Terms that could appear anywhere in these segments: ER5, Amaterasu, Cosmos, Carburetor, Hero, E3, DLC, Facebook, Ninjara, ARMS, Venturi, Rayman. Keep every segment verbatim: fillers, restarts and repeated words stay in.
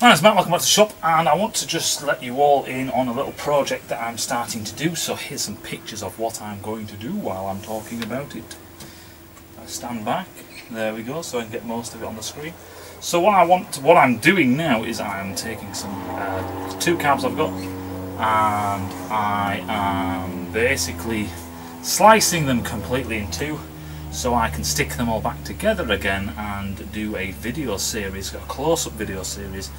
Hi, it's Matt, welcome back to the shop, and I want to just let you all in on a little project that I'm starting to do. So here's some pictures of what I'm going to do while I'm talking about it. I stand back, there we go, so I can get most of it on the screen. So what I want, to, what I'm doing now is I'm taking some uh, two cabs I've got, and I am basically slicing them completely in two, so I can stick them all back together again and do a video series, a close-up video series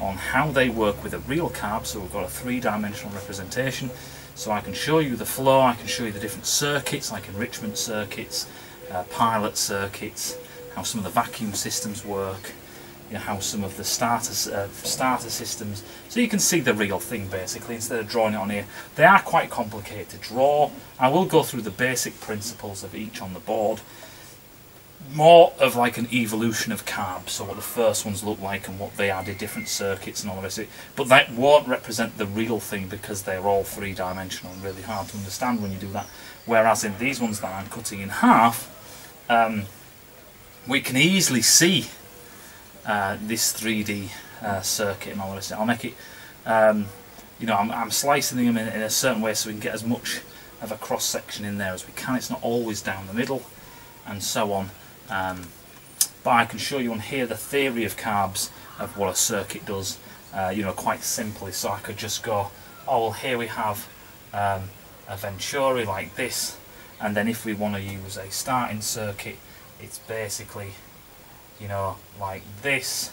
on how they work with a real cab, so we've got a three-dimensional representation. So I can show you the flow, I can show you the different circuits, like enrichment circuits, uh, pilot circuits, how some of the vacuum systems work, you know, how some of the starter, uh, starter systems, so you can see the real thing basically instead of drawing it on here. They are quite complicated to draw. I will go through the basic principles of each on the board, more of like an evolution of carbs, so what the first ones look like and what they added, different circuits and all the rest of it, but that won't represent the real thing because they're all three-dimensional and really hard to understand when you do that, whereas in these ones that I'm cutting in half, um, we can easily see Uh, this three D uh, circuit and all this. I'll make it, um, you know, I'm, I'm slicing them in, in a certain way so we can get as much of a cross section in there as we can. It's not always down the middle and so on, um, but I can show you on here the theory of carbs of what a circuit does, uh, you know, quite simply. So I could just go, oh well, here we have um, a Venturi like this, and then if we want to use a starting circuit, it's basically, you know, like this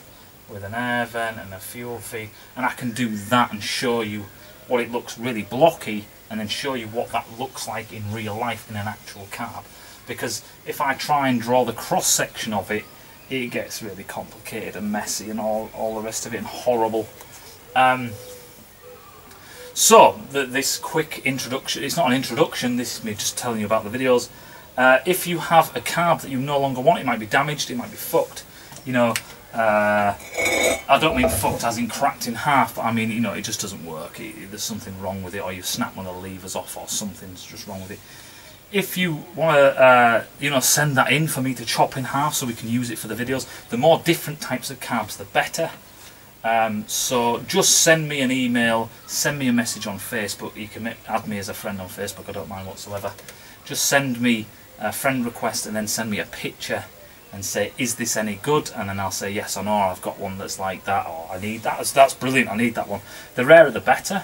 with an air vent and a fuel feed, and I can do that and show you what it looks really blocky, and then show you what that looks like in real life in an actual carb. Because if I try and draw the cross section of it, it gets really complicated and messy and all, all the rest of it, and horrible. Um, so the, this quick introduction, it's not an introduction, this is me just telling you about the videos. Uh, if you have a carb that you no longer want, it might be damaged, it might be fucked, you know, uh, I don't mean fucked as in cracked in half, but I mean, you know, it just doesn't work, it, it, there's something wrong with it, or you snap one of the levers off, or something's just wrong with it. If you want to, uh, you know, send that in for me to chop in half so we can use it for the videos, the more different types of carbs, the better. Um, so just send me an email, send me a message on Facebook, you can add me as a friend on Facebook, I don't mind whatsoever. Just send me a friend request and then send me a picture and say, is this any good? And then I'll say yes or no, I've got one that's like that, or I need that, that's, that's brilliant, I need that one. The rarer the better,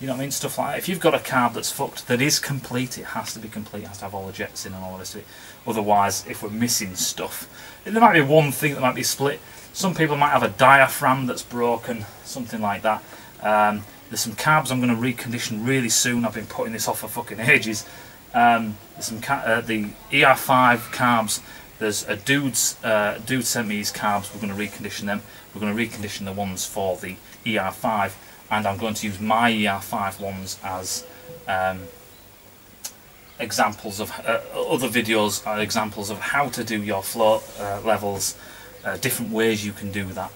you know what I mean, stuff like that. If you've got a carb that's fucked, that is complete, it has to be complete, it has to have all the jets in and all this, otherwise if we're missing stuff, there might be one thing that might be split, some people might have a diaphragm that's broken, something like that. Um, there's some carbs I'm going to recondition really soon, I've been putting this off for fucking ages. Um, some uh, the E R five carbs, there's a dude's, uh, dude sent me his carbs, we're going to recondition them, we're going to recondition the ones for the E R five, and I'm going to use my E R five ones as um, examples of uh, other videos, are examples of how to do your flow uh, levels, uh, different ways you can do that,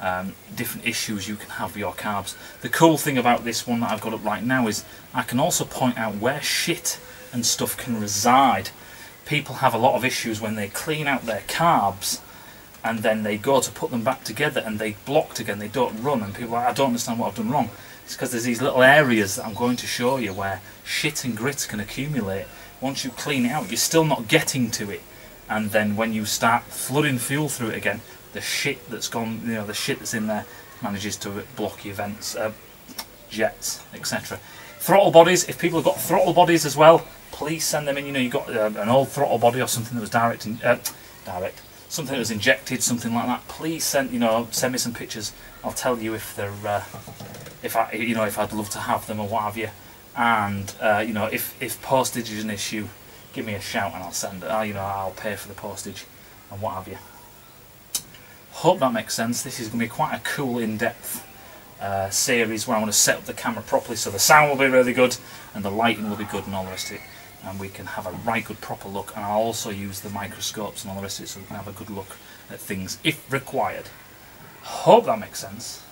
um, different issues you can have with your carbs. The cool thing about this one that I've got up right now is I can also point out where shit and stuff can reside. People have a lot of issues when they clean out their carbs and then they go to put them back together and they blocked again, they don't run, and people are like, I don't understand what I've done wrong. It's because there's these little areas that I'm going to show you where shit and grit can accumulate. Once you clean it out, you're still not getting to it, and then when you start flooding fuel through it again, the shit that's gone, you know, the shit that's in there manages to block your vents, uh, jets, et cetera. Throttle bodies, if people have got throttle bodies as well, please send them in. You know, you've got uh, an old throttle body or something that was direct, in, uh, direct, something that was injected, something like that. Please send, you know, send me some pictures. I'll tell you if they're, uh, if I, you know, if I'd love to have them or what have you. And uh, you know, if if postage is an issue, give me a shout and I'll send it. Uh, you know, I'll pay for the postage and what have you. Hope that makes sense. This is going to be quite a cool, in-depth uh, series where I want to set up the camera properly, so the sound will be really good and the lighting will be good and all the rest of it. And we can have a right good proper look, and I'll also use the microscopes and all the rest of it so we can have a good look at things if required. Hope that makes sense.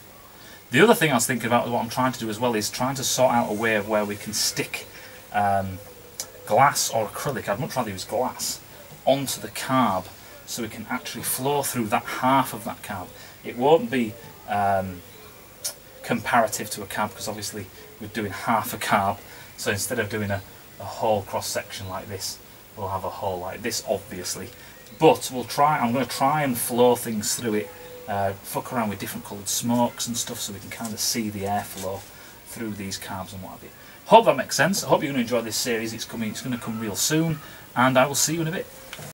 The other thing I was thinking about, what I'm trying to do as well, is trying to sort out a way of where we can stick um, glass or acrylic, I'd much rather use glass, onto the carb so it can actually flow through that half of that carb. It won't be um, comparative to a carb, because obviously we're doing half a carb, so instead of doing a, a whole cross-section like this, we'll have a hole like this, obviously. But we'll try, I'm going to try and flow things through it, uh, fuck around with different coloured smokes and stuff so we can kind of see the airflow through these carbs and what have you. Hope that makes sense. I hope you're going to enjoy this series. It's coming, it's going to come real soon, and I will see you in a bit.